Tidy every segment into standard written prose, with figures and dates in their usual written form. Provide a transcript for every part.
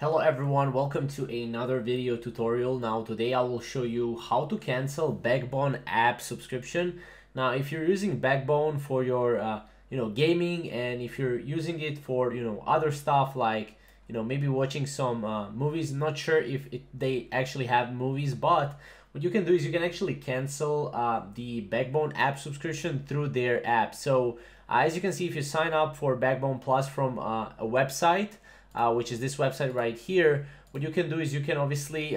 Hello everyone, welcome to another video tutorial. Now today I will show you how to cancel Backbone app subscription. Now if you're using Backbone for your gaming, and if you're using it for other stuff like maybe watching some movies, not sure if they actually have movies, but what you can do is you can actually cancel the Backbone app subscription through their app. So as you can see, if you sign up for Backbone Plus from a website, which is this website right here, what you can do is you can obviously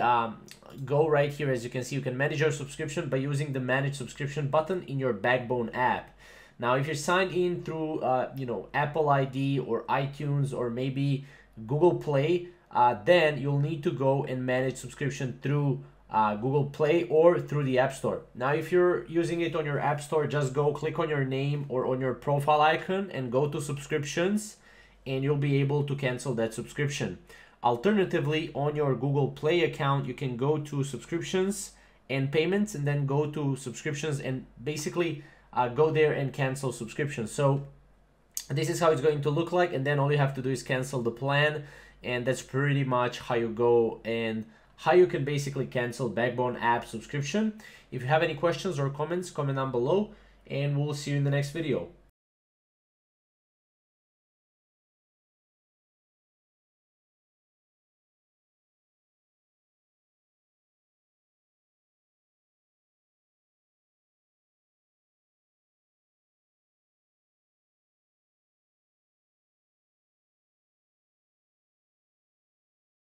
go right here. As you can see, you can manage your subscription by using the manage subscription button in your Backbone app. Now if you're signed in through Apple ID or iTunes or maybe Google Play, then you'll need to go and manage subscription through Google Play or through the App Store. Now if you're using it on your App Store, just go click on your name or on your profile icon and go to subscriptions, and you'll be able to cancel that subscription. Alternatively, on your Google Play account, you can go to subscriptions and payments, and then go to subscriptions and basically go there and cancel subscriptions. So this is how it's going to look like, and then all you have to do is cancel the plan, and that's pretty much how you go and how you can basically cancel Backbone app subscription. If you have any questions or comments, comment down below, and we'll see you in the next video.